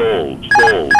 Stalled. Stalled.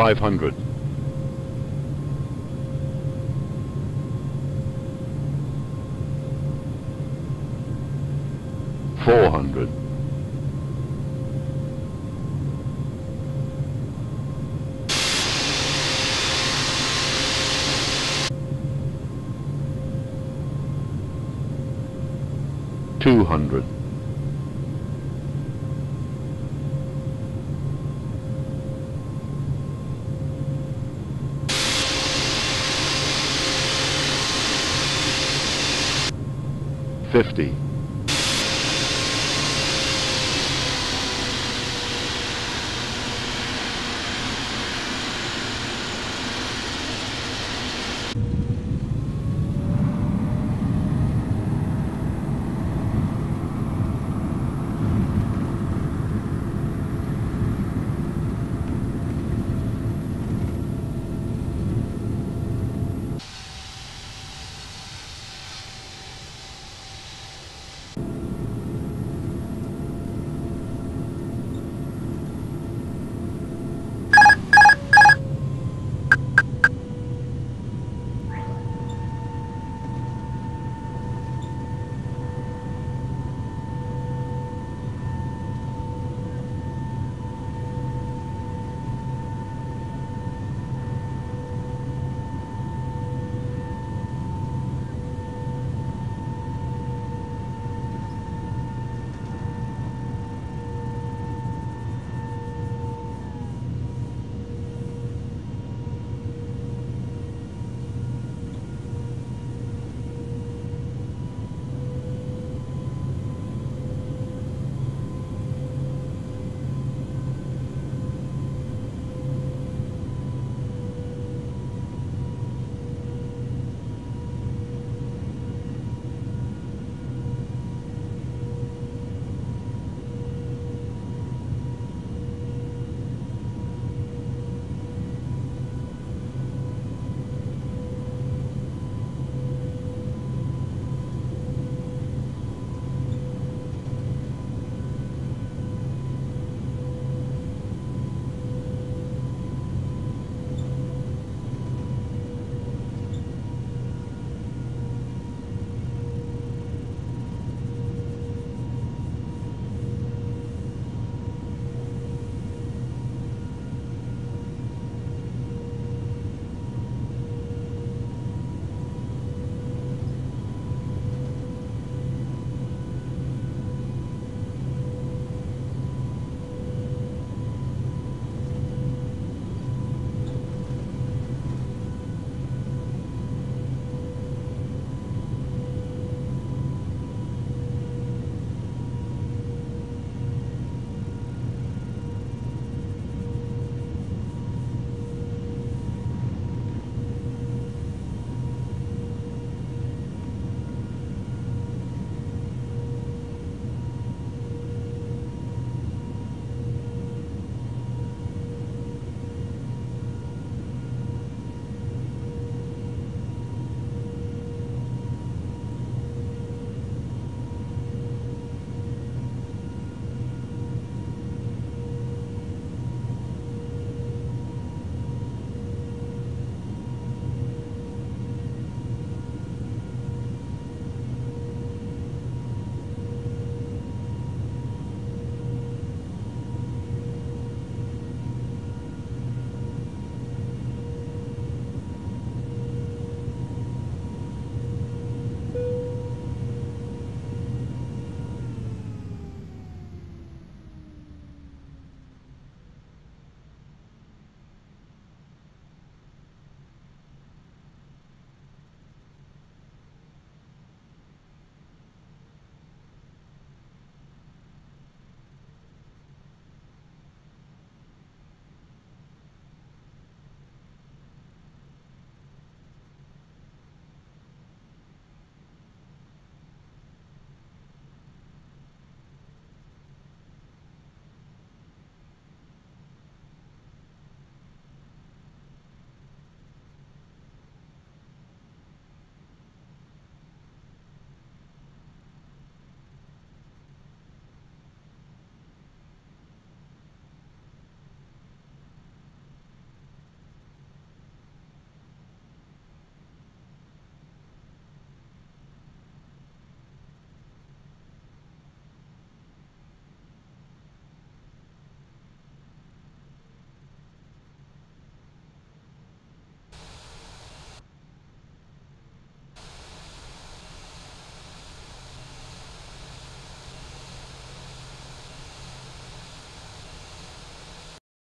500. $400, $200. 50.